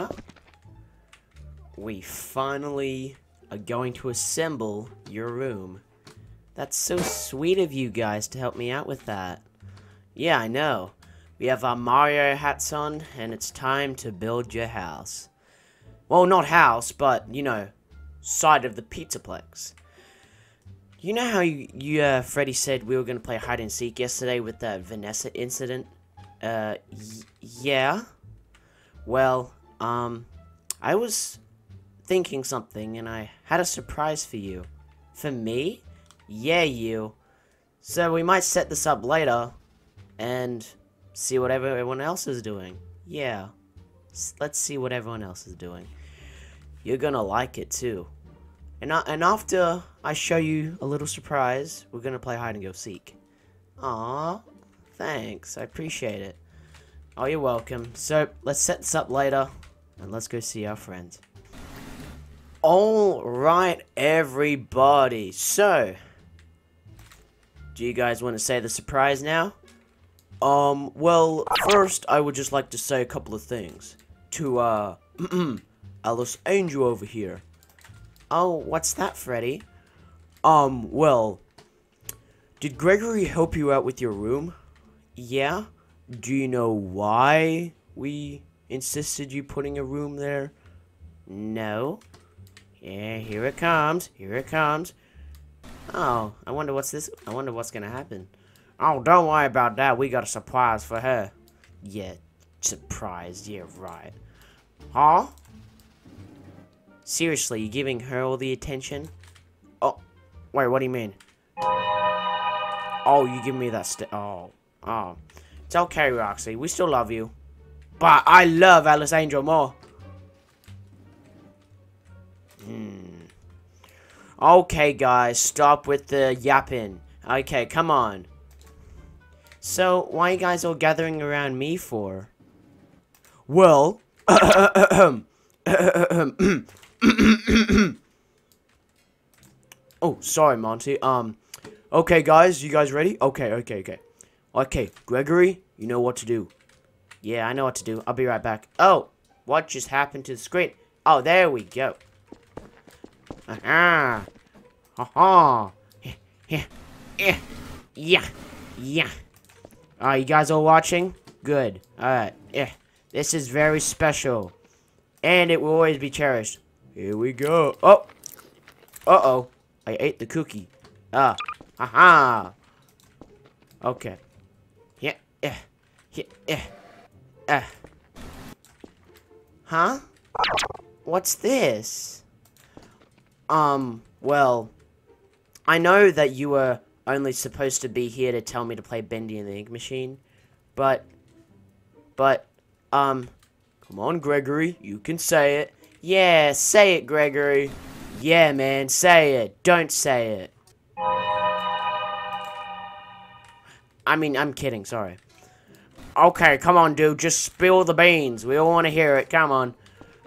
here, we finally are going to assemble your room. That's so sweet of you guys to help me out with that. Yeah, I know. We have our Mario hats on, and it's time to build your house. Well, not house, but, you know, side of the Pizzaplex. You know how Freddy said we were going to play hide-and-seek yesterday with that Vanessa incident? Yeah? Well, I was thinking something, and I had a surprise for you. For me? Yeah, you. So we might set this up later, and see what everyone else is doing. Yeah. Let's see what everyone else is doing. You're gonna like it, too. And after I show you a little surprise, we're gonna play hide-and-go-seek. Aww. Thanks. I appreciate it. Oh, you're welcome. So, let's set this up later, and let's go see our friend. Alright, everybody. So, do you guys want to say the surprise now? Well, first, I would just like to say a couple of things. To, Alice Angel over here. Oh, what's that, Freddy? Well, did Gregory help you out with your room? Yeah? Do you know why we insisted you putting a room there? No. Yeah, here it comes. Here it comes. Oh, I wonder what's this. I wonder what's gonna happen. Oh, don't worry about that. We got a surprise for her. Yeah, surprise. Yeah, right. Huh? Seriously, you giving her all the attention? Oh, wait, what do you mean? Oh, you give me that oh. It's okay, Roxy. We still love you. But I love Alice Angel more. Okay, guys. Stop with the yapping. Okay, come on. So, why are you guys all gathering around me for? Well, oh, sorry, Monty. Okay, guys, you guys ready? Okay, Gregory, you know what to do. Yeah, I know what to do. I'll be right back. Oh, what just happened to the screen? Oh, there we go. Aha! Ha-ha! Yeah. You guys all watching? Good. Alright. Yeah. This is very special. And it will always be cherished. Here we go. Oh! Uh-oh. I ate the cookie. Aha! Okay. Yeah. Huh? What's this? Well, I know that you were only supposed to be here to tell me to play Bendy and the Ink Machine, but, come on, Gregory, you can say it. Yeah, say it, Gregory. Yeah, man, say it. Don't say it. I mean, I'm kidding, sorry. Okay, come on, dude, just spill the beans. We all want to hear it, come on.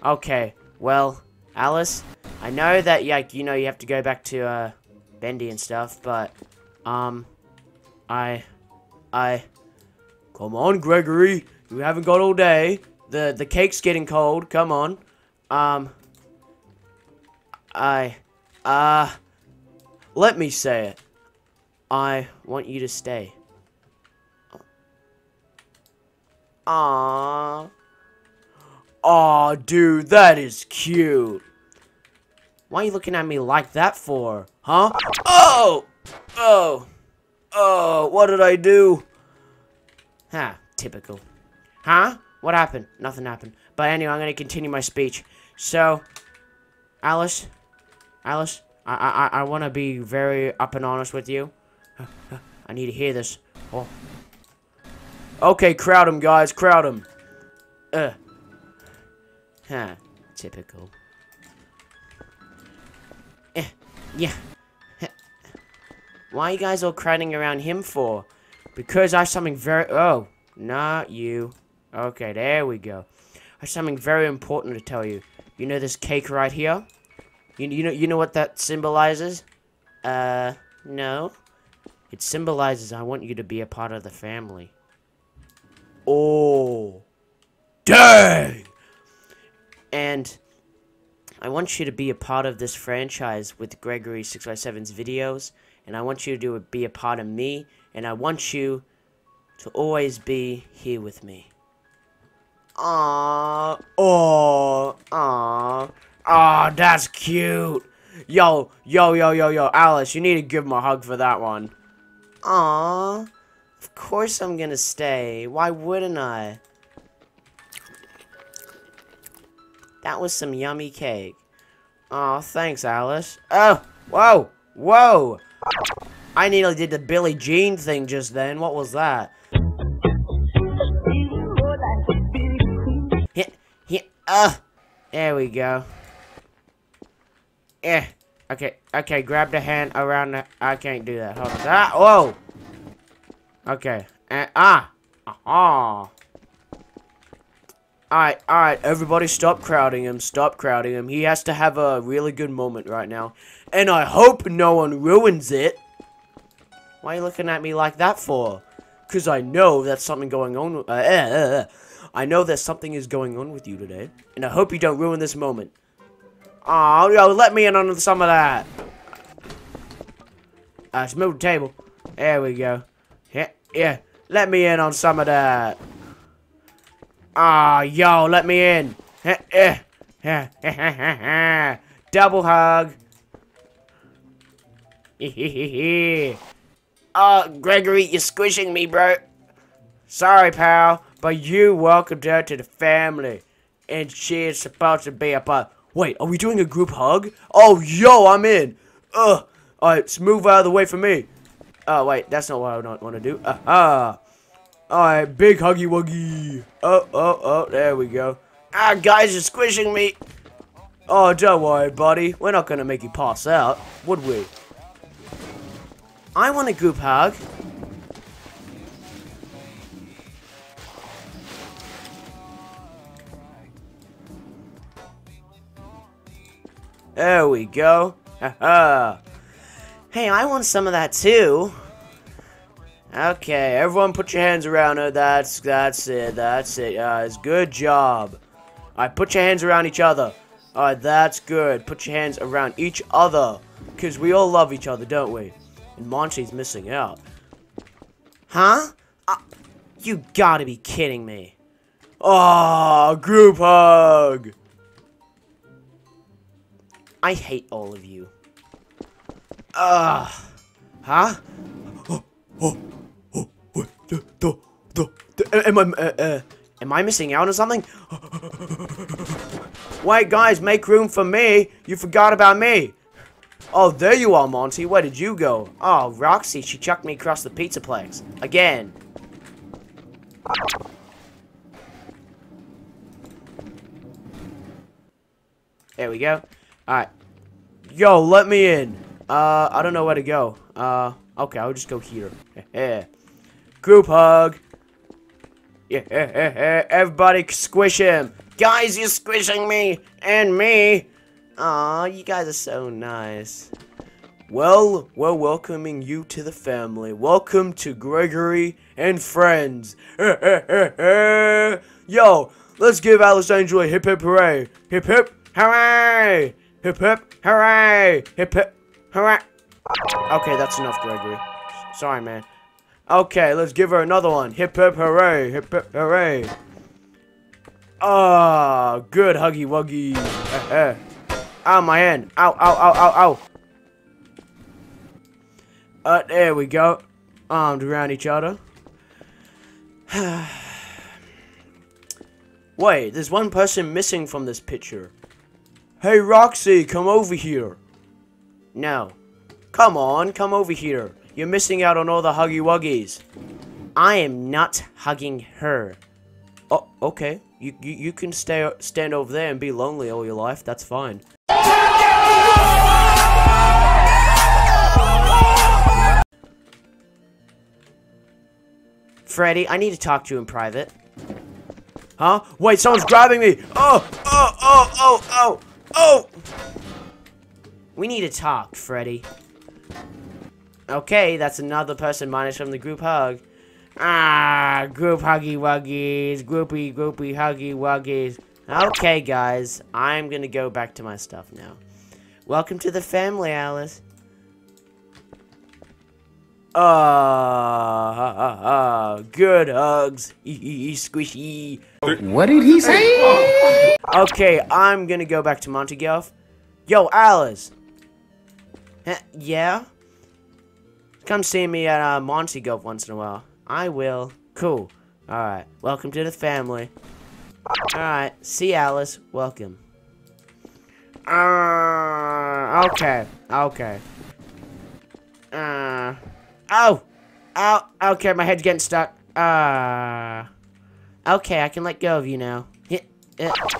Okay, well, Alice, I know that, like, you know, you have to go back to, Bendy and stuff, but, come on, Gregory, you haven't got all day, the cake's getting cold, come on, let me say it, I want you to stay. Aww. Aw, dude, that is cute. Why are you looking at me like that for? Huh? Oh! Oh, what did I do? Ha, typical. Huh? What happened? Nothing happened. But anyway, I'm gonna continue my speech. So, Alice, I wanna be very up and honest with you. I need to hear this. Oh. Okay, crowd him, guys, crowd him. Huh, typical. Yeah. Why are you guys all crowding around him for? Because I have something very... Oh, not you. Okay, there we go. I have something very important to tell you. You know this cake right here? You know what that symbolizes? No. It symbolizes I want you to be a part of the family. Oh. Dang! And I want you to be a part of this franchise with Gregory657's videos, and I want you to be a part of me, and I want you to always be here with me. Aww, oh, aww, aww, that's cute. Yo, Alice, you need to give him a hug for that one. Aww, of course I'm gonna stay. Why wouldn't I? That was some yummy cake. Aw, thanks, Alice. Oh, whoa, whoa. I nearly did the Billie Jean thing just then. What was that? There we go. Okay, grab the hand around the... I can't do that. Hold on. Ah, whoa. Okay. Alright, everybody stop crowding him, He has to have a really good moment right now. And I hope no one ruins it. Why are you looking at me like that for? Because I know that's something going on. I know that something is going on with you today. And I hope you don't ruin this moment. Aw, yo, let me in on some of that. Let's move the table. There we go. Yeah, let me in on some of that. Ah, yo, let me in. Double hug. Gregory, you're squishing me, bro. Sorry, pal, but you welcomed her to the family. And she is supposed to be a part. Wait, are we doing a group hug? Oh, yo, I'm in. Ugh. Alright, move out of the way for me. Oh, wait, that's not what I want to do. Aha. Alright, big huggy wuggy. Oh, there we go. Ah, guys, you're squishing me. Oh, don't worry, buddy. We're not gonna make you pass out, would we? I want a group hug. There we go. Haha. Hey, I want some of that too. Okay, everyone put your hands around her. That's it, guys. Good job. Alright, put your hands around each other. Alright, that's good. Put your hands around each other. Because we all love each other, don't we? And Monty's missing out. Huh? You gotta be kidding me. Oh, group hug. I hate all of you. Ugh. Huh? Am I missing out on something? Wait, guys, make room for me. You forgot about me. Oh, there you are, Monty. Where did you go? Oh, Roxy, she chucked me across the Pizzaplex. Again. There we go. Alright. Yo, let me in. I don't know where to go. Okay, I'll just go here. Group hug. Everybody squish him. Guys, you're squishing me. And me. Aw, you guys are so nice. Well, we're welcoming you to the family. Welcome to Gregory and Friends. Yo, let's give Alice Angel a hip hip hooray. Hip hip hooray. Hip hip hooray. Hip hip hooray. Okay, that's enough, Gregory. Sorry, man. Okay, let's give her another one. Hip hip hooray, hip hip hooray. Ah, oh, good huggy wuggy. Ow, my hand. Ow. There we go. Armed around each other. Wait, there's one person missing from this picture. Hey, Roxy, come over here. No. Come on, come over here. You're missing out on all the huggy wuggies. I am not hugging her. Oh, okay. You can stand over there and be lonely all your life. That's fine. Freddy, I need to talk to you in private. Huh? Wait, someone's grabbing me. Oh. We need to talk, Freddy. Okay, that's another person minus from the group hug. Ah, group huggy wuggies, groupie huggy wuggies. Okay, guys. I'm gonna go back to my stuff now. Welcome to the family, Alice. Good hugs. Squishy. What did he say? Okay, I'm gonna go back to Montegelf. Yo, Alice. Yeah? Come see me at Montegelf once in a while. I will. Cool. Alright. Welcome to the family. Alright. See, Alice. Welcome. Okay. Okay. Oh! Oh! Okay, my head's getting stuck. Okay, I can let go of you now.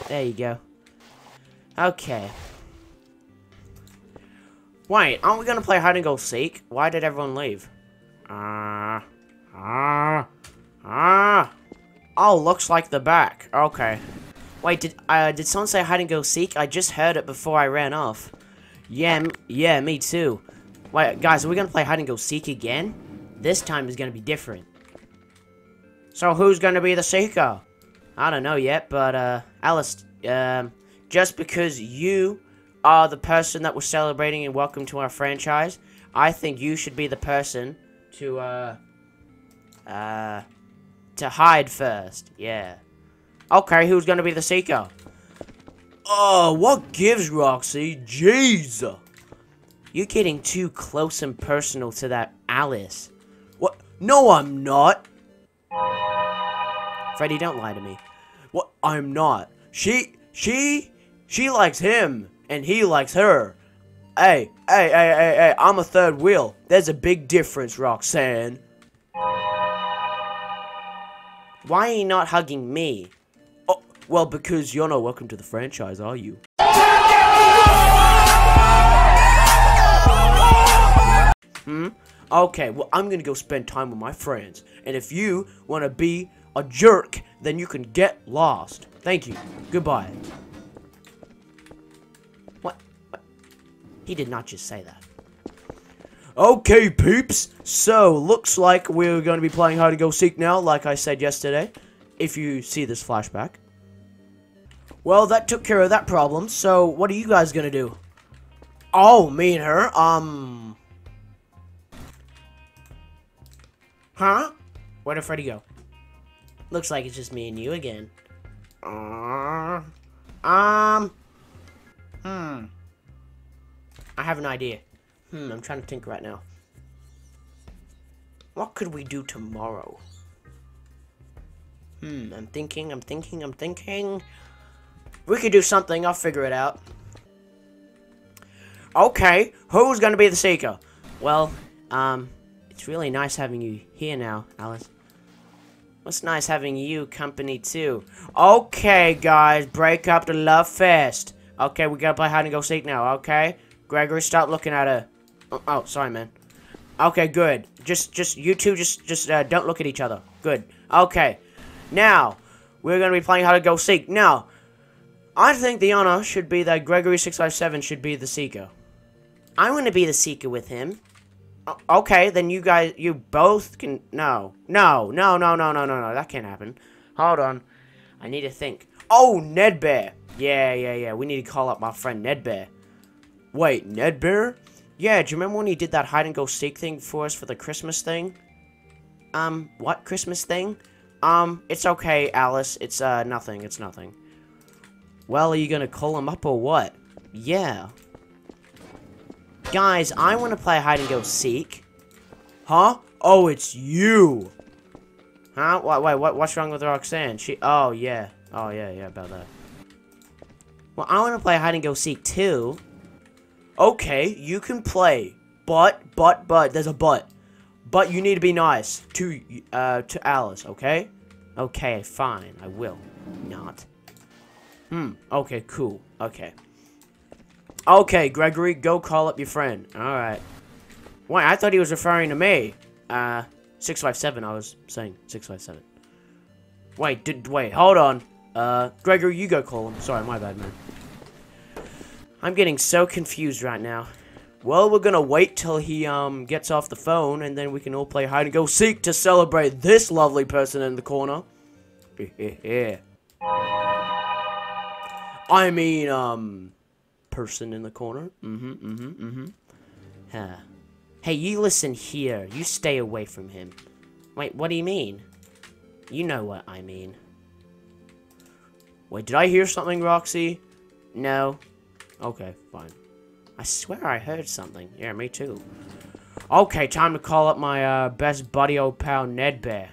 There you go. Okay. Wait, aren't we gonna play hide and go seek? Why did everyone leave? Oh, looks like the back. Okay. Wait, did someone say hide and go seek? I just heard it before I ran off. Yeah, me too. Wait, guys, are we gonna play hide and go seek again? This time is gonna be different. So who's gonna be the seeker? I don't know yet, but Alice, just because you are the person that we're celebrating and welcome to our franchise, I think you should be the person to hide first. Yeah. Okay, who's gonna be the seeker? Oh, what gives, Roxy? Jeez. You're getting too close and personal to that Alice. What? No, I'm not. Freddy, don't lie to me. What? I'm not. She likes him, and he likes her. Hey, I'm a third wheel. There's a big difference, Roxanne. Why are you not hugging me? Oh, well, because you're not welcome to the franchise, are you? Okay, well, I'm gonna go spend time with my friends. And if you wanna be a jerk, then you can get lost. Thank you. Goodbye. What? He did not just say that. Okay, peeps. So, looks like we're gonna be playing hide and go seek now, like I said yesterday. If you see this flashback. Well, that took care of that problem. So, what are you guys gonna do? Oh, me and her? Huh? Where did Freddy go? Looks like it's just me and you again. I have an idea. I'm trying to think right now. What could we do tomorrow? I'm thinking. We could do something. I'll figure it out. Okay, who's gonna be the seeker? Well, it's really nice having you here now, Alice. It's nice having you company too. Okay, guys, break up the love fest. Okay, we gotta play hide and go seek now. Okay, Gregory, stop looking at her. Oh, sorry, man. Okay, good. Just you two, just don't look at each other. Good. Okay, now we're gonna be playing hide and go seek. Now, I think the honor should be that Gregory657 should be the seeker. I want to be the seeker with him. Okay, then you guys, you both can, no, that can't happen. Hold on, I need to think. Oh, Ned Bear. Yeah, we need to call up my friend Ned Bear. Wait, Ned Bear? Yeah, do you remember when he did that hide and go seek thing for us for the Christmas thing? What Christmas thing? It's okay, Alice, it's, nothing, it's nothing. Well, are you gonna call him up or what? Yeah. Guys, I want to play hide and go seek. Huh? Oh, it's you. Huh? Wait, what's wrong with Roxanne? Oh, yeah, about that. Well, I want to play hide and go seek too. Okay, you can play. But, there's a but. But you need to be nice to Alice, okay? Okay, fine, I will. Not. Okay, cool. Okay. Okay, Gregory, go call up your friend. Alright. Wait, I thought he was referring to me. 657, I was saying. 657. Wait, hold on. Gregory, you go call him. Sorry, my bad, man. I'm getting so confused right now. Well, we're gonna wait till he, gets off the phone, and then we can all play hide and go seek to celebrate this lovely person in the corner. Yeah. I mean, person in the corner. Huh. Hey, you listen here. You stay away from him. Wait, what do you mean? You know what I mean. Wait, did I hear something, Roxy? No. Okay, fine. I swear I heard something. Yeah, me too. Okay, time to call up my best buddy old pal Ned Bear.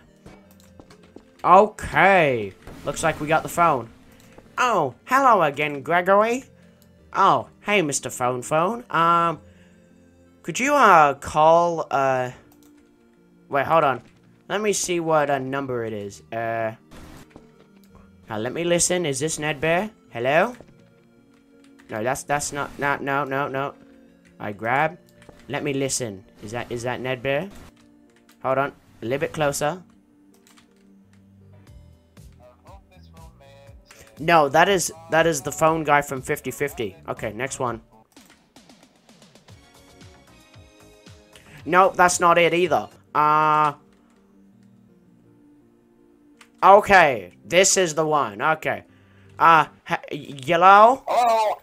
Okay. Looks like we got the phone. Oh, hello again, Gregory. Oh, hey, Mr. Phone Phone. Could you call wait, hold on. Let me see what number it is. Now let me listen. Is this Ned Bear? Hello? No, that's not. No. I grab. Let me listen. Is that Ned Bear? Hold on. A little bit closer. No, that is the phone guy from 5050. Okay, next one. No, that's not it either. Okay, this is the one. Okay. Hello? Oh.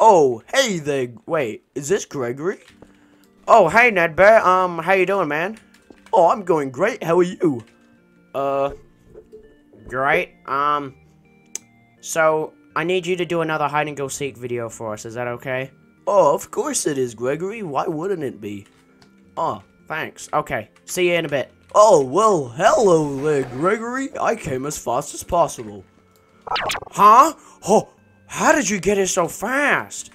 Oh, hey there. Wait, is this Gregory? Oh, hey Ned Bear. How you doing, man? Oh, I'm going great. How are you? Great. So, I need you to do another hide-and-go-seek video for us. Is that okay? Oh, of course it is, Gregory. Why wouldn't it be? Oh, thanks. Okay, see you in a bit. Oh, well, hello there, Gregory. I came as fast as possible. Huh? Oh, how did you get here so fast?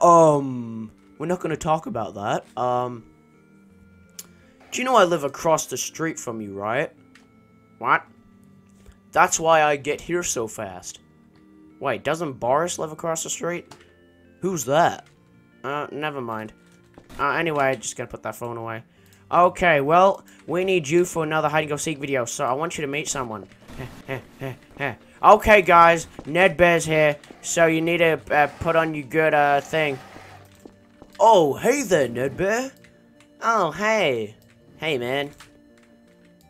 We're not going to talk about that. Do you know I live across the street from you, right? What? That's why I get here so fast. Wait, doesn't Boris live across the street? Who's that? Never mind. Anyway, I just gotta put that phone away. Okay, well, we need you for another hide-and-go-seek video, so I want you to meet someone. Okay, guys, Ned Bear's here, so you need to put on your good, thing. Oh, hey there, Ned Bear. Oh, hey. Hey, man.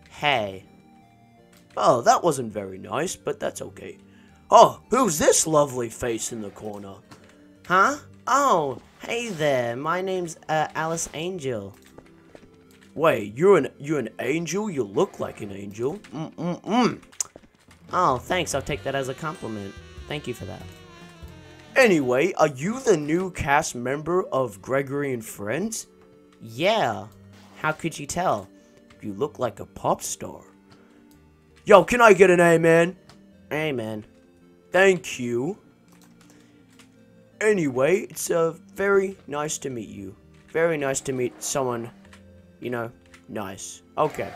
Hey. Oh, that wasn't very nice, but that's okay. Oh, who's this lovely face in the corner? Huh? Oh, hey there. My name's Alice Angel. Wait, you're an angel? You look like an angel. Oh, thanks. I'll take that as a compliment. Thank you for that. Anyway, are you the new cast member of Gregory and Friends? Yeah. How could you tell? You look like a pop star. Yo, can I get an amen? Amen. Thank you. Anyway, it's very nice to meet you. Very nice to meet someone, you know, nice. Okay.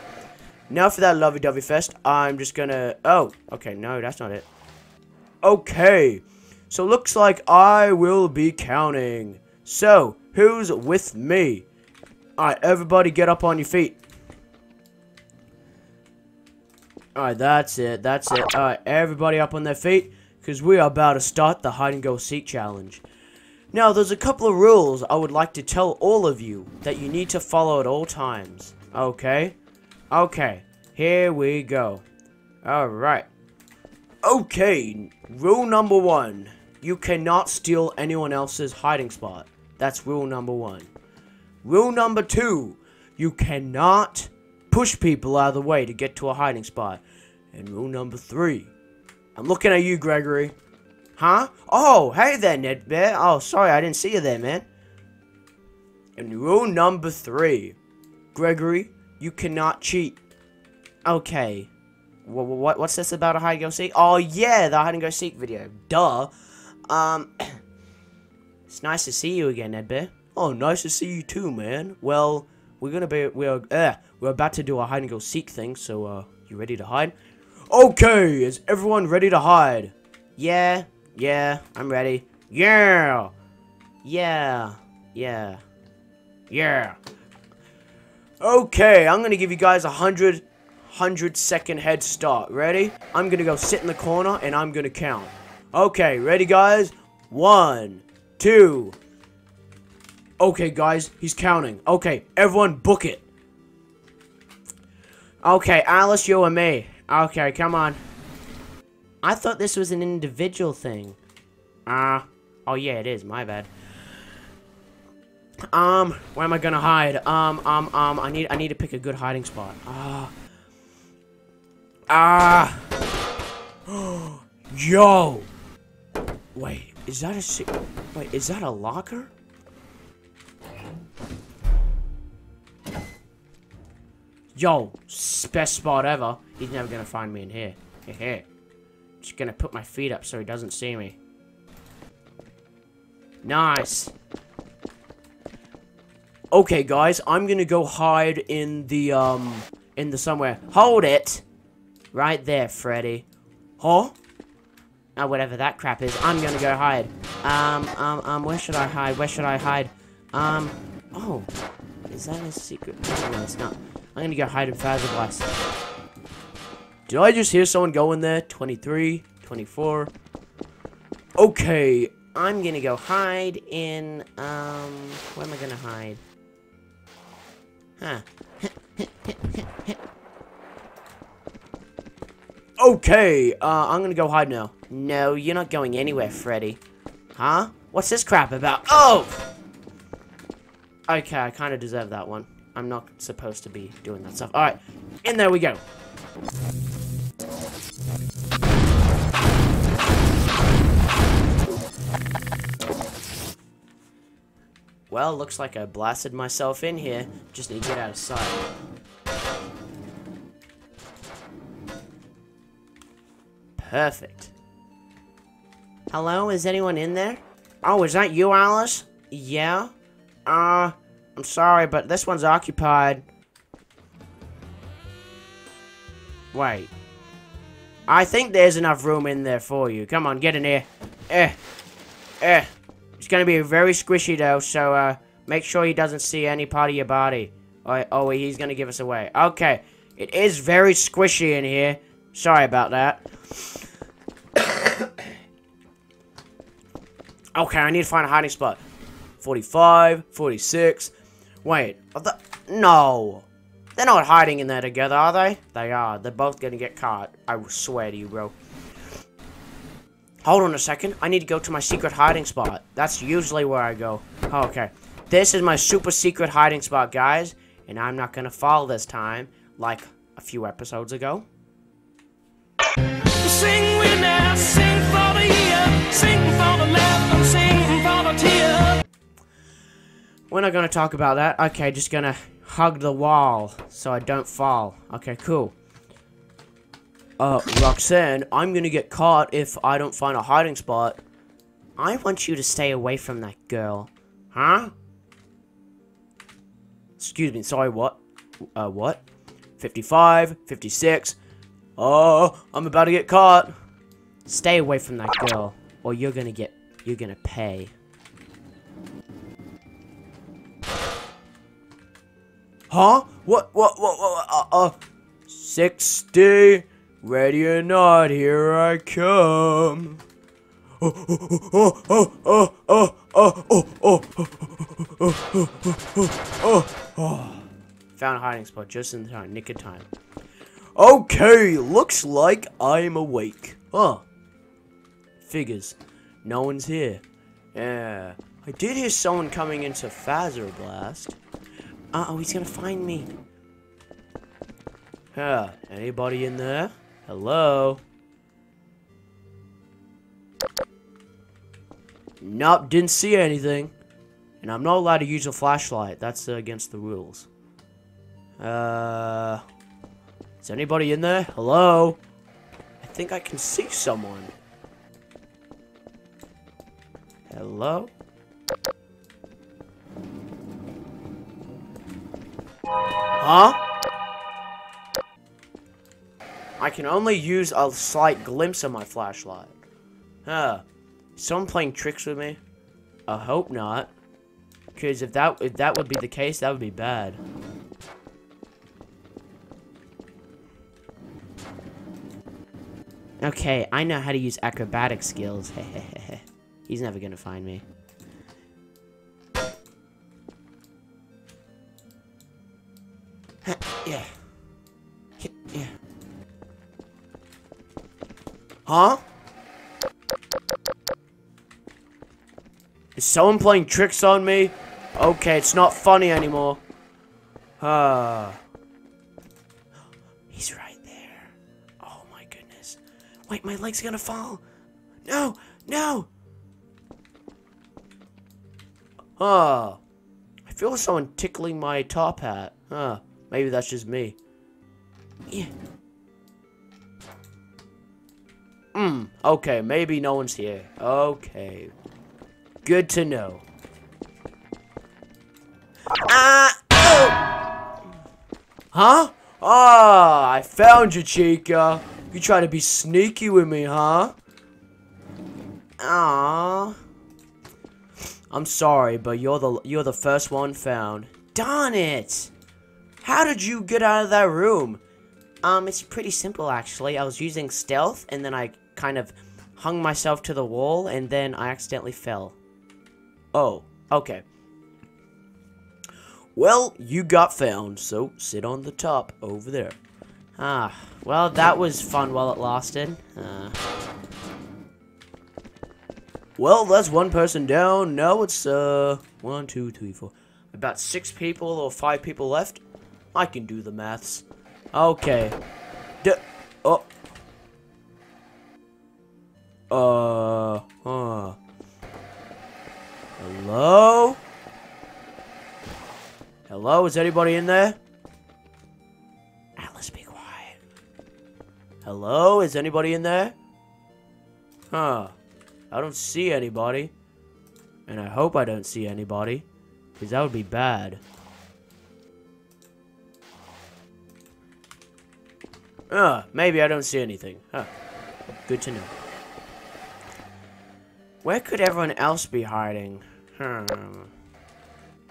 Now for that lovey-dovey fest, I'm just gonna... Oh, okay, no, that's not it. Okay. So, looks like I will be counting. So, who's with me? Alright, everybody get up on your feet. Alright, that's it, that's it. Alright, everybody up on their feet, because we are about to start the hide-and-go-seek challenge. Now, there's a couple of rules I would like to tell all of you that you need to follow at all times. Okay? Okay, here we go. Alright. Okay, rule number one. You cannot steal anyone else's hiding spot. That's rule number one. Rule number two. You cannot... push people out of the way to get to a hiding spot. And rule number three. I'm looking at you, Gregory. Huh? Oh, hey there, Ned Bear. Oh, sorry, I didn't see you there, man. And rule number three. Gregory, you cannot cheat. Okay. What's this about a hide-and-go-seek? Oh, yeah, the hide-and-go-seek video. Duh. It's nice to see you again, Ned Bear. Oh, nice to see you too, man. Well... We're about to do a hide-and-go-seek thing, so, you ready to hide? Okay, is everyone ready to hide? Yeah, I'm ready. Yeah. Okay, I'm gonna give you guys a 100-second head start. Ready? I'm gonna go sit in the corner, and I'm gonna count. Okay, ready, guys? 1, 2... Okay, guys, he's counting. Okay, everyone book it. Okay, Alice, you and me. Okay, come on. I thought this was an individual thing. Oh yeah, it is, my bad. Where am I gonna hide? I need to pick a good hiding spot. Yo! Wait, is that a... Wait, is that a locker? Yo, best spot ever. He's never gonna find me in here. Hehe. Just gonna put my feet up so he doesn't see me. Nice. Okay, guys, I'm gonna go hide in the somewhere. Hold it! Right there, Freddy. Huh? Now, whatever that crap is, I'm gonna go hide. Where should I hide? Where should I hide? Oh. Is that a secret? No, it's not. I'm gonna go hide in Fazer Blast. Did I just hear someone go in there? 23, 24. Okay, I'm gonna go hide in, where am I gonna hide? Huh. Okay, I'm gonna go hide now. No, you're not going anywhere, Freddy. Huh? What's this crap about? Oh! Okay, I kind of deserve that one. I'm not supposed to be doing that stuff. Alright, and there we go. Well, looks like I blasted myself in here. Just need to get out of sight. Perfect. Hello, is anyone in there? Oh, is that you, Alice? Yeah? I'm sorry, but this one's occupied. Wait. I think there's enough room in there for you. Come on, get in here. It's gonna be very squishy, though, so, make sure he doesn't see any part of your body. Oh, he's gonna give us away. Okay. It is very squishy in here. Sorry about that. Okay, I need to find a hiding spot. 45, 46... Wait, are the... No! They're not hiding in there together, are they? They are. They're both gonna get caught. I swear to you, bro. Hold on a second. I need to go to my secret hiding spot. That's usually where I go. Oh, okay. This is my super secret hiding spot, guys. And I'm not gonna fall this time, like a few episodes ago. Sing with me now, sing for the year, sing for the love, I'm singing for the tear. We're not gonna talk about that. Okay, just gonna hug the wall so I don't fall. Okay, cool. Roxanne, I'm gonna get caught if I don't find a hiding spot. I want you to stay away from that girl. Huh? Excuse me, sorry, what? What? 55, 56. Oh, I'm about to get caught. Stay away from that girl, or you're gonna pay. Huh? What, 60, ready or not, here I come. Found a hiding spot just in the nick of time. Okay, looks like I'm awake. Oh. Figures. No one's here. Yeah. I did hear someone coming into Fazer Blast. Uh-oh, he's gonna find me. Huh, anybody in there? Hello? Nope, didn't see anything. And I'm not allowed to use a flashlight. That's against the rules. Is anybody in there? Hello? I think I can see someone. Hello? Huh? I can only use a slight glimpse of my flashlight. Huh. Is someone playing tricks with me? I hope not. Because if that would be the case, that would be bad. Okay, I know how to use acrobatic skills. He's never gonna find me. Yeah. Yeah. Huh? Is someone playing tricks on me? Okay, it's not funny anymore. He's right there. Oh my goodness. Wait, my leg's gonna fall. No, no. I feel someone tickling my top hat. Maybe that's just me. Yeah. Okay, maybe no one's here. Okay. Good to know. Huh? Ah, I found you, Chica. You trying to be sneaky with me, huh? Aww. I'm sorry, but you're the first one found. Darn it! How did you get out of that room? It's pretty simple, actually. I was using stealth, and then I kind of hung myself to the wall, and then I accidentally fell. Oh, okay. Well, you got found, so sit on the top over there. Ah, well, that was fun while it lasted. Well, that's one person down. Now it's, 1, 2, 3, 4. About 6 people or 5 people left. I can do the maths. Okay. Hello? Hello? Is anybody in there? Alice, be quiet. Hello? Is anybody in there? I don't see anybody. And I hope I don't see anybody. Because that would be bad. Maybe I don't see anything. Good to know. Where could everyone else be hiding?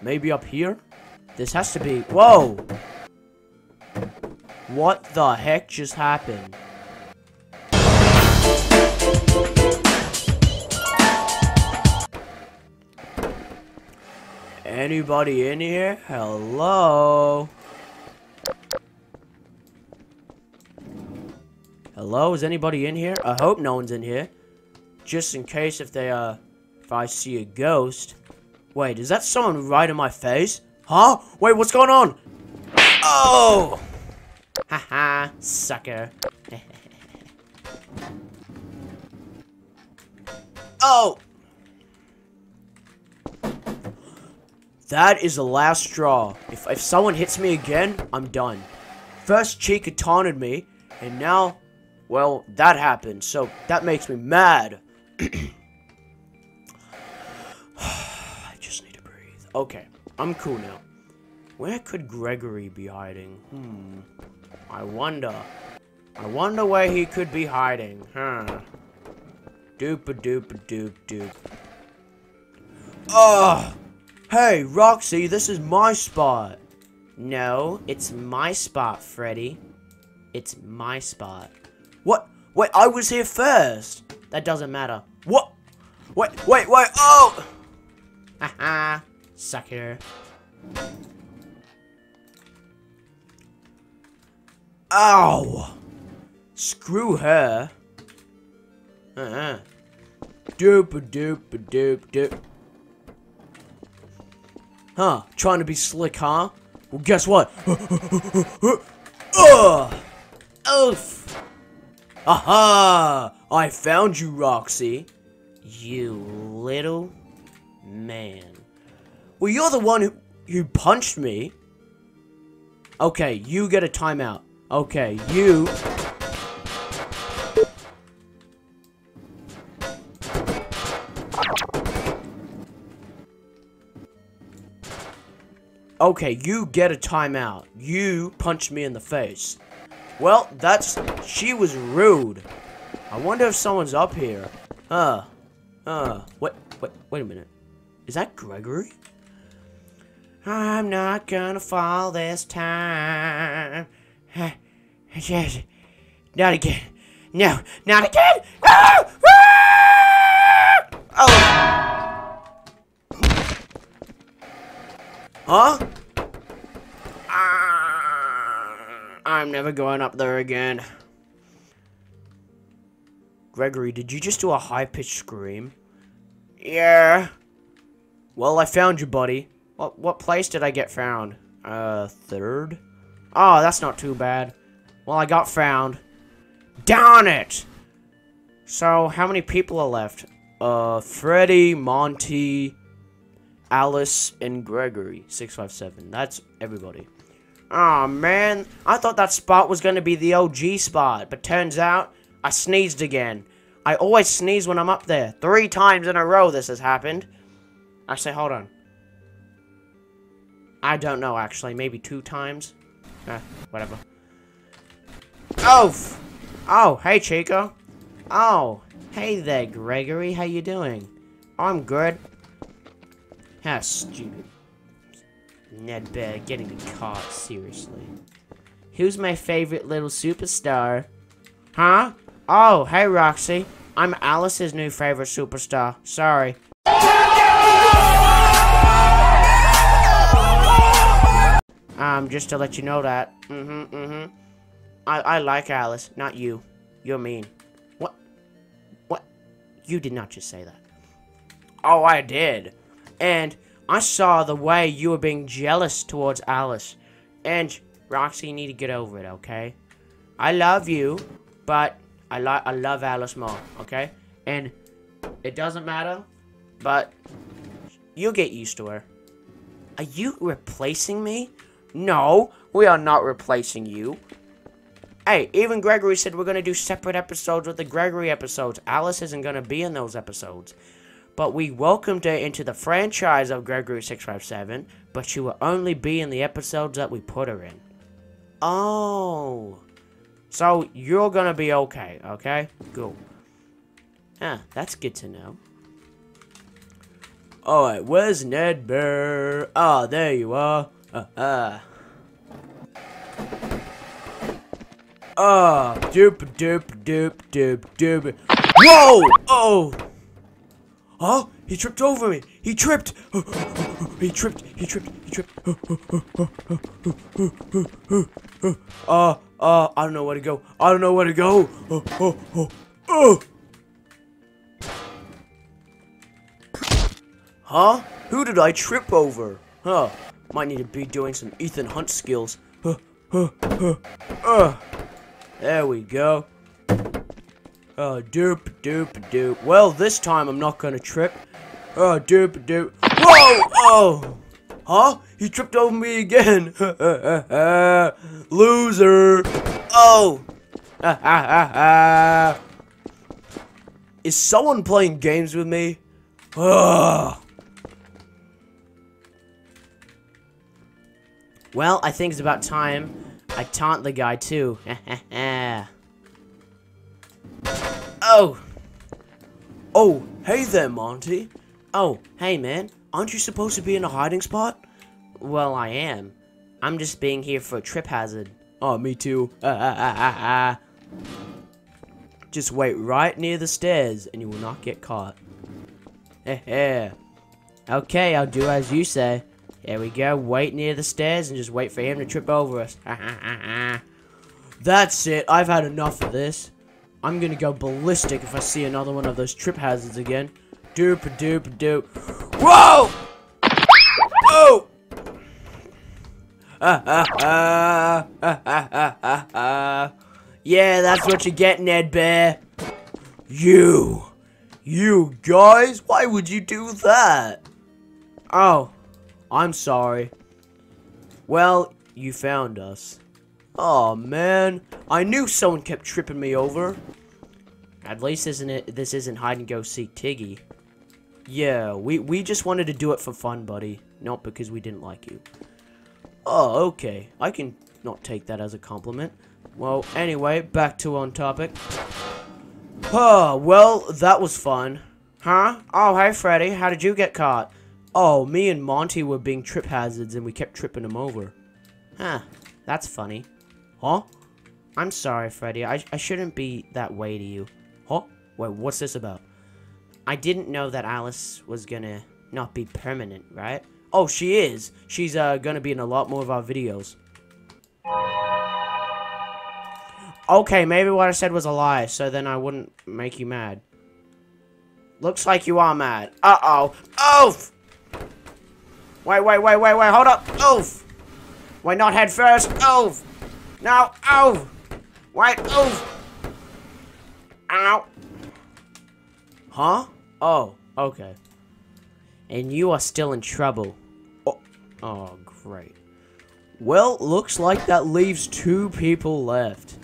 Maybe up here? This has to be... Whoa! What the heck just happened? Anybody in here? Hello? Hello? Is anybody in here? I hope no one's in here. Just in case if they, if I see a ghost. Wait, is that someone right in my face? Huh? Wait, what's going on? Oh! Haha, sucker. Oh! That is the last straw. If someone hits me again, I'm done. First, Chica taunted me, and now, well, that happened, so that makes me mad. I just need to breathe. Okay, I'm cool now. Where could Gregory be hiding? I wonder where he could be hiding. Doop-a-doop-a-doop-doop. Ugh! Hey, Roxy, this is my spot. No, it's my spot, Freddy. It's my spot. What? Wait, I was here first. That doesn't matter. What? Wait. Oh! Haha, sucker. Ow! Screw her. Doop-a-doop-a-doop-doop. Huh, trying to be slick, huh? Well, guess what? Oof! Aha! I found you, Roxy. You little man. Well, you're the one who punched me. Okay, you get a timeout. Okay, you... Okay, you get a timeout. You punched me in the face. Well, she was rude. I wonder if someone's up here. Wait a minute. Is that Gregory? I'm not gonna fall this time. Not again. No, not again! Oh! Huh? I'm never going up there again. Gregory, did you just do a high-pitched scream? Yeah. Well, I found you, buddy. What place did I get found? Third? Oh, that's not too bad. Well, I got found. Darn it! So, how many people are left? Freddy, Monty, Alice, and Gregory657. That's everybody. Aw, man. I thought that spot was gonna be the OG spot, but turns out I sneezed again. I always sneeze when I'm up there. 3 times in a row this has happened. Actually, hold on. I don't know, actually. Maybe 2 times? Whatever. Oh! Oh, hey, Chica. Oh. Hey there, Gregory. How you doing? I'm good. How stupid. Ned Bear getting caught, seriously. Who's my favorite little superstar? Huh? Oh, hey, Roxy. I'm Alice's new favorite superstar. Sorry. Just to let you know that. I like Alice, not you. You're mean. What? What? You did not just say that. Oh, I did. And I saw the way you were being jealous towards Alice. And, Roxy, you need to get over it, okay? I love you, but I love Alice more, okay? And it doesn't matter, but you'll get used to her. Are you replacing me? No, we are not replacing you. Hey, even Gregory said we're going to do separate episodes with the Gregory episodes. Alice isn't going to be in those episodes. But we welcomed her into the franchise of Gregory657, but she will only be in the episodes that we put her in. Oh. So, you're going to be okay, okay? Cool. Ah, that's good to know. Alright, where's Ned Bear? Ah, there you are. Ah, doop. Whoa! Oh! Huh? He tripped over me! He tripped! He tripped. I don't know where to go. Huh? Who did I trip over? Huh? Might need to be doing some Ethan Hunt skills. There we go. Doop. Well, this time I'm not gonna trip. Doop. Whoa! Oh! Huh? He tripped over me again. Loser! Oh! Is someone playing games with me? Well, I think it's about time I taunt the guy, too. Oh! Oh, hey there, Monty. Oh, hey, man. Aren't you supposed to be in a hiding spot? Well, I am. I'm just being here for a trip hazard. Oh, me too. Just wait right near the stairs, and you will not get caught. Okay, I'll do as you say. There we go, wait near the stairs and just wait for him to trip over us. That's it, I've had enough of this. I'm gonna go ballistic if I see another one of those trip hazards again. Doop. Whoa! Oh! Yeah, that's what you get, Ned Bear. You guys, why would you do that? Oh. I'm sorry. Well, you found us. Oh man, I knew someone kept tripping me over. At least this isn't hide and go seek Tiggy. Yeah, we just wanted to do it for fun, buddy. Not because we didn't like you. Oh, okay. I can not take that as a compliment. Well, anyway, back to on topic. Oh, well, that was fun. Huh? Oh, hey Freddy, how did you get caught? Oh, me and Monty were being trip hazards and we kept tripping him over. Huh, that's funny. Huh? I'm sorry, Freddy. I shouldn't be that way to you. Huh? Wait, what's this about? I didn't know that Alice was gonna not be permanent, right? Oh, she is. She's gonna be in a lot more of our videos. Okay, maybe what I said was a lie, so then I wouldn't make you mad. Looks like you are mad. Uh-oh. Oh! Wait, hold up. Oof. Why not head first? Oof. Now, oof. Wait, oof. Ow. Huh? Oh, okay. And you are still in trouble. Oh, great. Well, looks like that leaves two people left.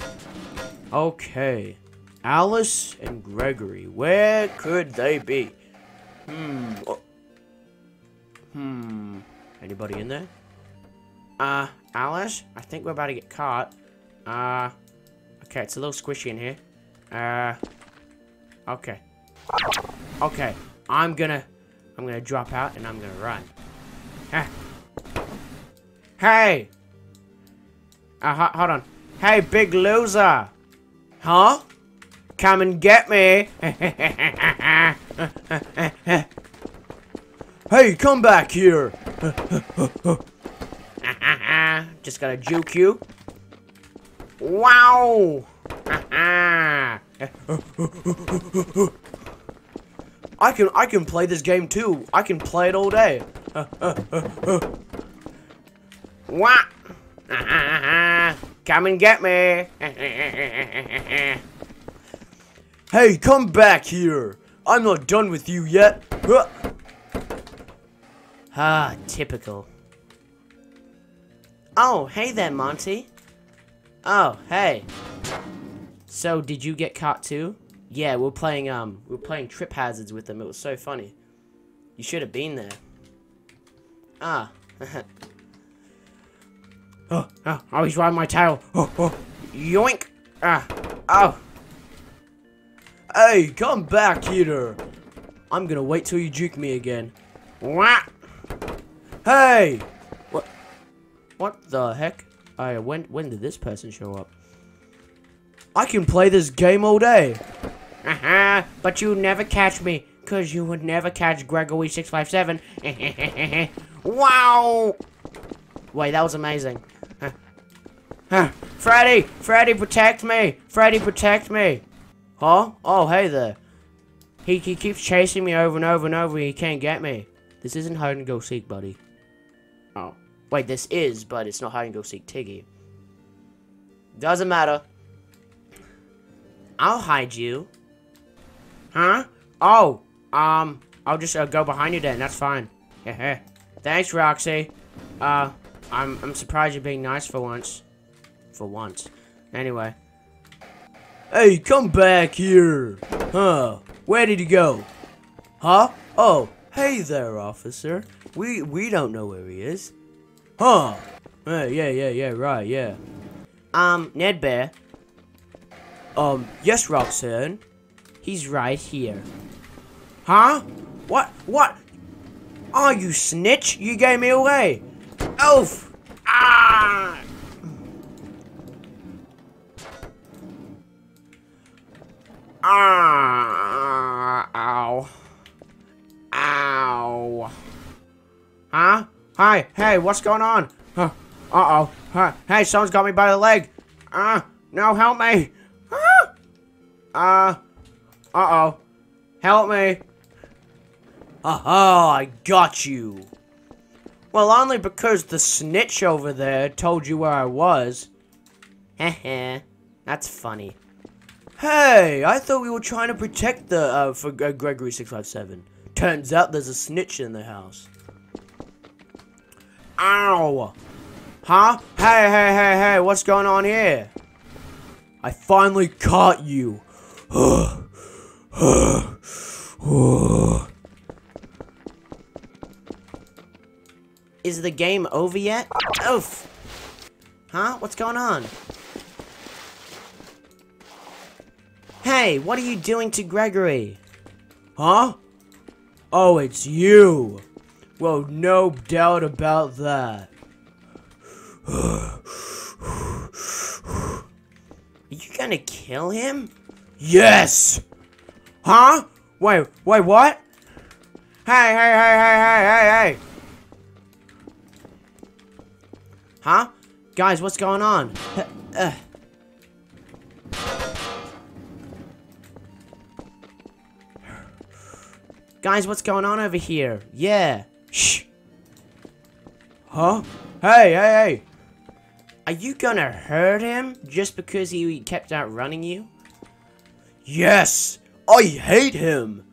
Okay. Alice and Gregory. Where could they be? Anybody in there? Alice? I think we're about to get caught. Okay, it's a little squishy in here. Okay. Okay, I'm gonna drop out and I'm gonna run. Ah. Hey! Hold on. Hey, big loser! Huh? Come and get me! Hey, come back here! Just gotta juke you. Wow! I can play this game too. I can play it all day. What? Come and get me. Hey, come back here. I'm not done with you yet. Ah, typical. Oh, hey there, Monty. Oh, hey. So, did you get caught too? Yeah, we're playing trip hazards with them. It was so funny. You should have been there. Ah. Oh, he's riding my tail. Yoink. Oh. Hey, come back here. I'm gonna wait till you juke me again. What? Hey. What? What the heck? When did this person show up? I can play this game all day. But you never catch me, cause you would never catch Gregory657. Wow! Wait, that was amazing. Freddy! Freddy, protect me! Freddy, protect me! Huh? Oh, hey there. He keeps chasing me over and over and over. He can't get me. This isn't hide and go seek, buddy. Oh, wait, this is, but it's not hide and go seek, Tiggy. Doesn't matter. I'll hide you. Huh? Oh, I'll just go behind you then. That's fine. Heh. Thanks, Roxy. I'm surprised you're being nice for once. Anyway. Hey, come back here. Huh? Where did you go? Huh? Oh, hey there, officer. We don't know where he is. Huh? Hey, yeah, right, yeah. Ned Bear. Yes, Roxanne. He's right here. Huh? What? Oh, you snitch! You gave me away! Oof! Ah! Ah! Ow! Ow! Huh? Hi! Hey, what's going on? Huh? Uh-oh! Huh? Hey, someone's got me by the leg! No, help me! Huh? Uh-oh! Help me! Aha, I got you. Well, only because the snitch over there told you where I was. Heh. That's funny. Hey, I thought we were trying to protect the, for Gregory657. Turns out there's a snitch in the house. Ow. Huh? Hey, what's going on here? I finally caught you. Is the game over yet? Oof! Huh? What's going on? Hey, what are you doing to Gregory? Huh? Oh, it's you! Well, no doubt about that. Are you gonna kill him? Yes! Huh? Wait, what? Hey! Huh? Guys, what's going on? Guys, what's going on over here? Yeah. Shh. Huh? Hey, hey, hey! Are you gonna hurt him just because he kept outrunning you? Yes! I hate him!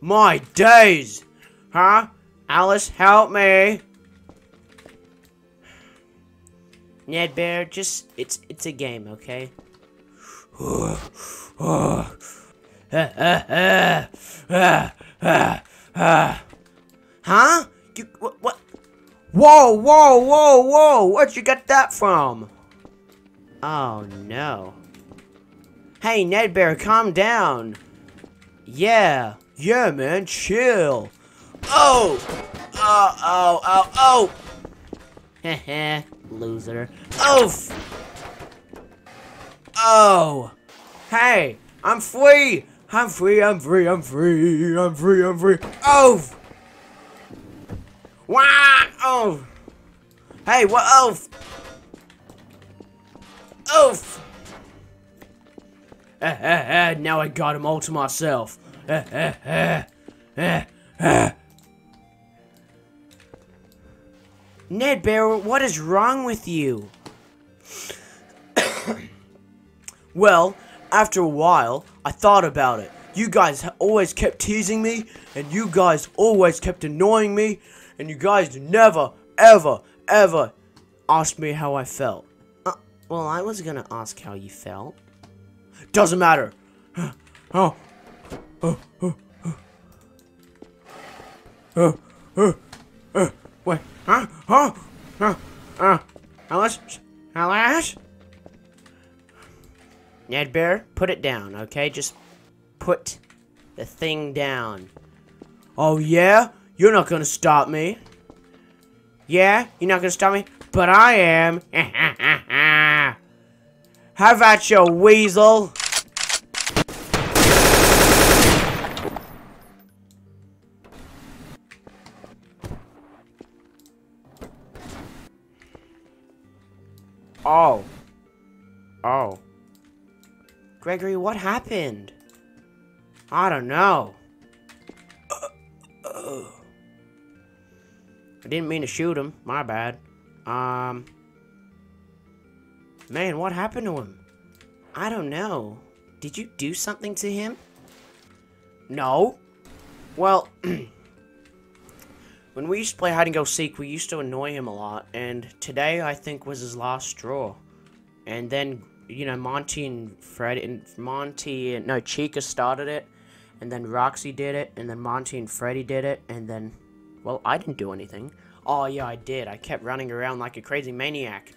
My days! Huh? Alice, help me! Ned Bear, just, it's a game, okay? Huh? You, what? Whoa, whoa, whoa, whoa! Where'd you get that from? Oh, no. Hey, Ned Bear, calm down. Yeah. Yeah, man, chill. Oh! Oh, oh, oh, oh! Heh, loser. Oh! Oh! Hey! I'm free! I'm free, I'm free, I'm free, I'm free, I'm free. Oh! Wow! Oh! Hey, what? Oh! Oh! Now I got him all to myself. Ned Bear, what is wrong with you? Well, after a while, I thought about it. You guys always kept teasing me, and you guys always kept annoying me, and you guys never, ever, ever asked me how I felt. Well, I was gonna ask how you felt. Doesn't matter. Oh. Wait. Huh? Huh? Alice? Alice? Ned Bear, put it down, okay? Just put the thing down. Oh, yeah? You're not gonna stop me. Yeah? You're not gonna stop me? But I am. Have at your weasel. Oh. Oh. Gregory, what happened? I don't know. I didn't mean to shoot him. My bad. Man, what happened to him? I don't know. Did you do something to him? No. Well, when we used to play hide and go seek, we used to annoy him a lot. And today, I think, was his last straw. And then, you know, Monty and Freddy and Chica started it, and then Roxy did it, and then Monty and Freddy did it, and then, well, I didn't do anything. Oh yeah, I did. I kept running around like a crazy maniac.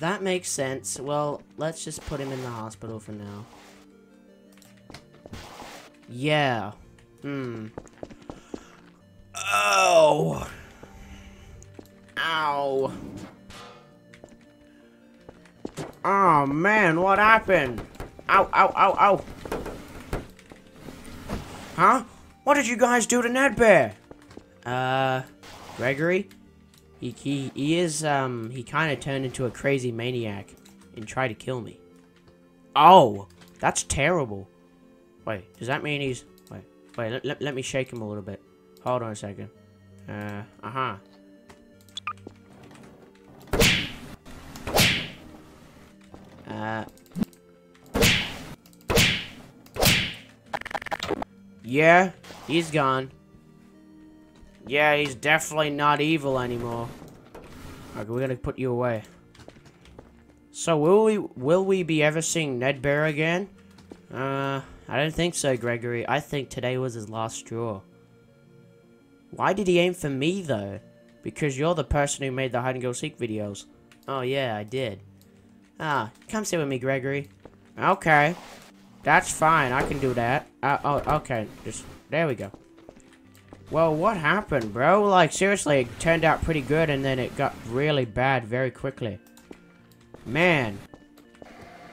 That makes sense. Well, let's just put him in the hospital for now. Yeah. Oh. Ow. Oh man, what happened? Ow, ow, ow, ow. Huh? What did you guys do to Ned Bear? Gregory? He is, he kinda turned into a crazy maniac and tried to kill me. Oh, that's terrible. Wait, does that mean he's... Wait, let me shake him a little bit. Hold on a second. Uh-huh. Yeah, he's gone. Yeah, he's definitely not evil anymore. Okay, we're gonna put you away. So will we be ever seeing Ned Bear again? I don't think so, Gregory. I think today was his last straw. Why did he aim for me though? Because you're the person who made the hide and go seek videos. Oh yeah, I did. Ah, come sit with me, Gregory. Okay. That's fine, I can do that. Oh, okay. Just, there we go. Well, what happened, bro? Like, seriously, it turned out pretty good, and then it got really bad very quickly. Man.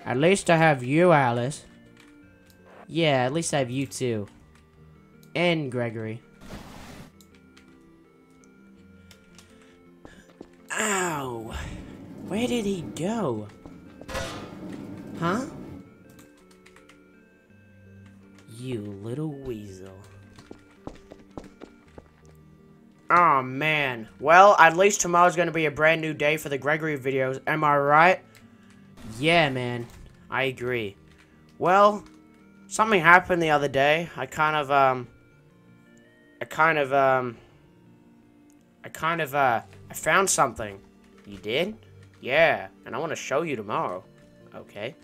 At least I have you, Alice. Yeah, at least I have you, too. And Gregory. Ow. Where did he go? Huh? You little weasel. Oh man. Well, at least tomorrow's gonna be a brand new day for the Gregory videos. Am I right? Yeah, man. I agree. Well, something happened the other day. I found something. You did? Yeah, and I want to show you tomorrow. Okay.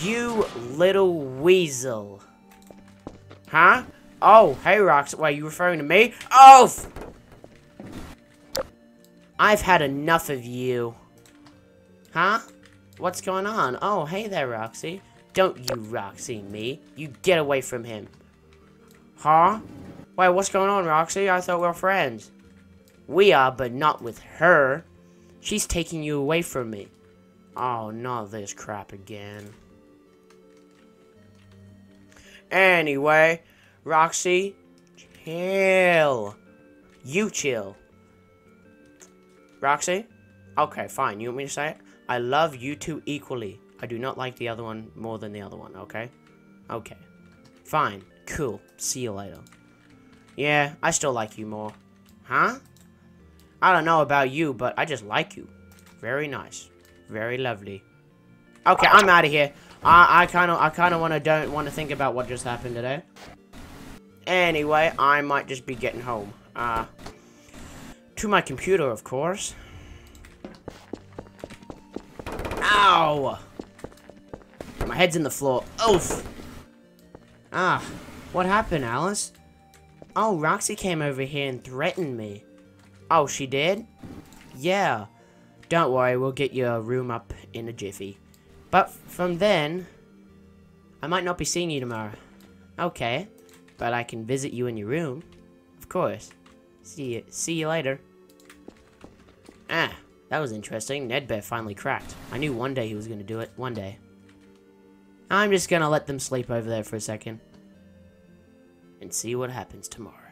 You little weasel. Huh? Oh, hey, Rox. Wait, you referring to me? Oh! I've had enough of you. Huh? What's going on? Oh, hey there, Roxy. Don't you Roxy me. You get away from him. Huh? Wait, what's going on, Roxy? I thought we were friends. We are, but not with her. She's taking you away from me. Oh, not this crap again. Anyway, Roxy, chill. You chill. Roxy? Okay, fine. You want me to say it? I love you two equally. I do not like the other one more than the other one, okay? Okay. Fine. Cool. See you later. Yeah, I still like you more. Huh? I don't know about you, but I just like you. Very nice. Very lovely. Okay, I'm out of here. I don't want to think about what just happened today. Anyway, I might just be getting home. To my computer, of course. Ow! My head's in the floor. Oof! Ah, what happened, Alice? Oh, Roxy came over here and threatened me. Oh, she did? Yeah. Don't worry, we'll get your room up in a jiffy. But from then, I might not be seeing you tomorrow. Okay, but I can visit you in your room. Of course. See you later. Ah. That was interesting. Ned Bear finally cracked. I knew one day he was going to do it. One day. I'm just going to let them sleep over there for a second. And see what happens tomorrow.